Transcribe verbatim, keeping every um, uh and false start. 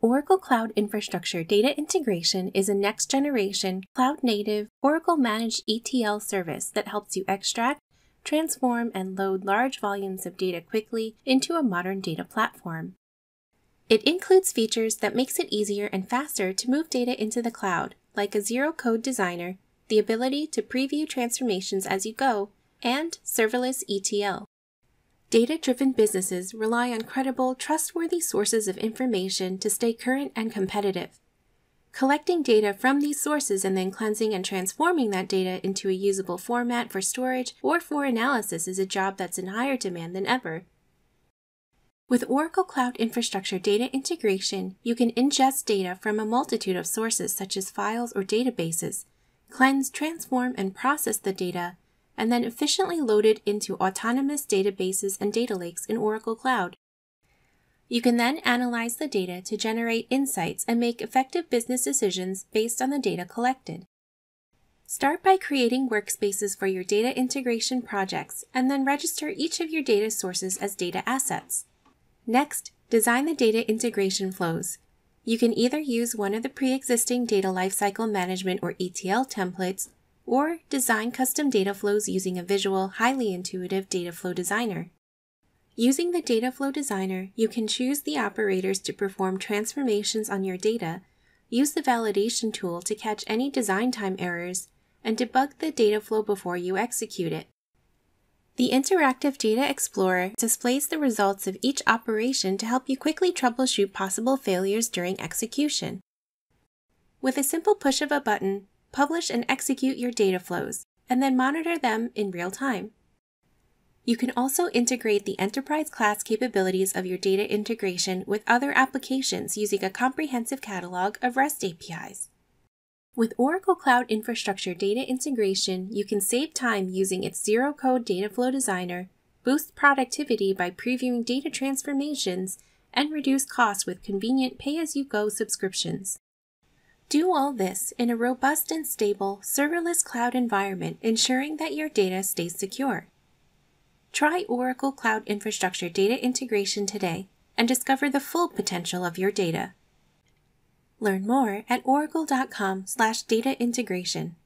Oracle Cloud Infrastructure Data Integration is a next-generation, cloud-native, Oracle-managed E T L service that helps you extract, transform, and load large volumes of data quickly into a modern data platform. It includes features that makes it easier and faster to move data into the cloud, like a zero-code designer, the ability to preview transformations as you go, and serverless E T L. Data-driven businesses rely on credible, trustworthy sources of information to stay current and competitive. Collecting data from these sources and then cleansing and transforming that data into a usable format for storage or for analysis is a job that's in higher demand than ever. With Oracle Cloud Infrastructure Data Integration, you can ingest data from a multitude of sources such as files or databases, cleanse, transform, and process the data, and then efficiently loaded into autonomous databases and data lakes in Oracle Cloud. You can then analyze the data to generate insights and make effective business decisions based on the data collected. Start by creating workspaces for your data integration projects and then register each of your data sources as data assets. Next, design the data integration flows. You can either use one of the pre-existing data lifecycle management or E T L templates, or design custom data flows using a visual, highly intuitive data flow designer. Using the data flow designer, you can choose the operators to perform transformations on your data, use the validation tool to catch any design time errors, and debug the data flow before you execute it. The Interactive Data Explorer displays the results of each operation to help you quickly troubleshoot possible failures during execution. With a simple push of a button, publish and execute your data flows, and then monitor them in real time. You can also integrate the enterprise-class capabilities of your data integration with other applications using a comprehensive catalog of REST A P Is. With Oracle Cloud Infrastructure Data Integration, you can save time using its zero-code data flow designer, boost productivity by previewing data transformations, and reduce costs with convenient pay-as-you-go subscriptions. Do all this in a robust and stable, serverless cloud environment, ensuring that your data stays secure. Try Oracle Cloud Infrastructure Data Integration today and discover the full potential of your data. Learn more at oracle dot com slash data integration.